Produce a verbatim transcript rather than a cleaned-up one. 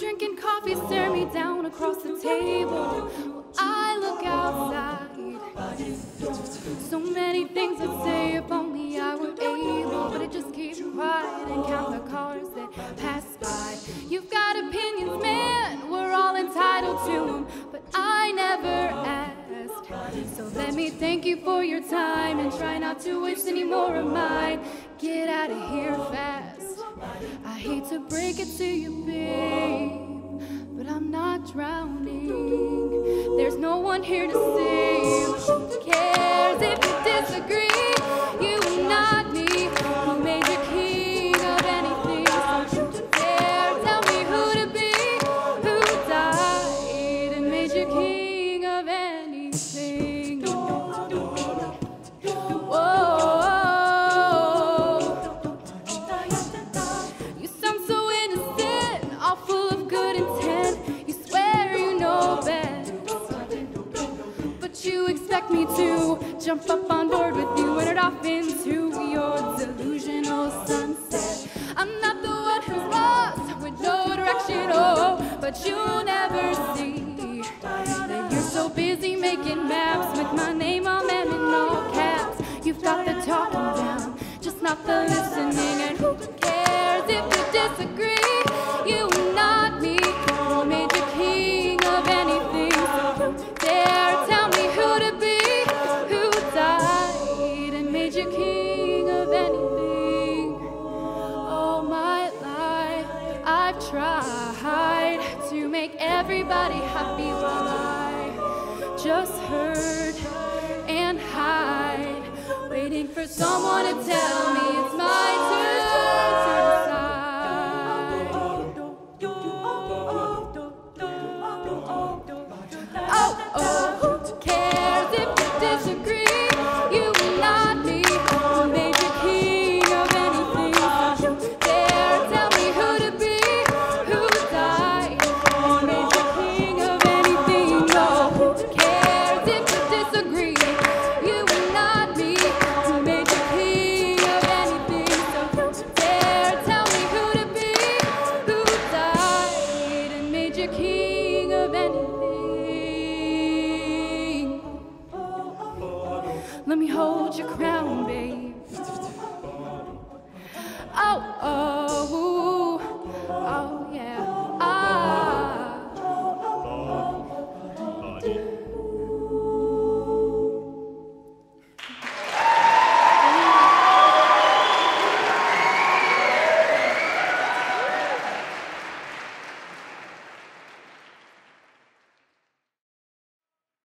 Drinking coffee, stare me down across the table. Well, I look outside. So many things I'd say if only I were able, but I just keep quiet and count the cars that pass by. You've got opinions, man, we're all entitled to them, but I never asked. So let me thank you for your time and try not to waste any more of mine. Get out of here fast. I hate to break it to you, babe, but I'm not drowning. There's no one here to save. Who cares if you disagree? You and not me. Who made you king of anything? So dare tell me who to be. Who died and made you king of anything? Me to jump up on board with you and it off into your delusional sunset. I'm not the one who's lost with no direction, oh, but you'll never see that you're so busy making maps with my name on them in all caps. You've got the talking down, just not the listening. And who cares if you disagree? You and not me, who made you king of anything? So who dare tell me who to be? Tried to make everybody happy while I just hurt and hide, waiting for someone to tell me it's my turn to decide. Oh, oh, who cares if you disagree? You and not me, who made you king of anything? You dare tell me who to be. Let me hold your crown, babe. Oh, oh.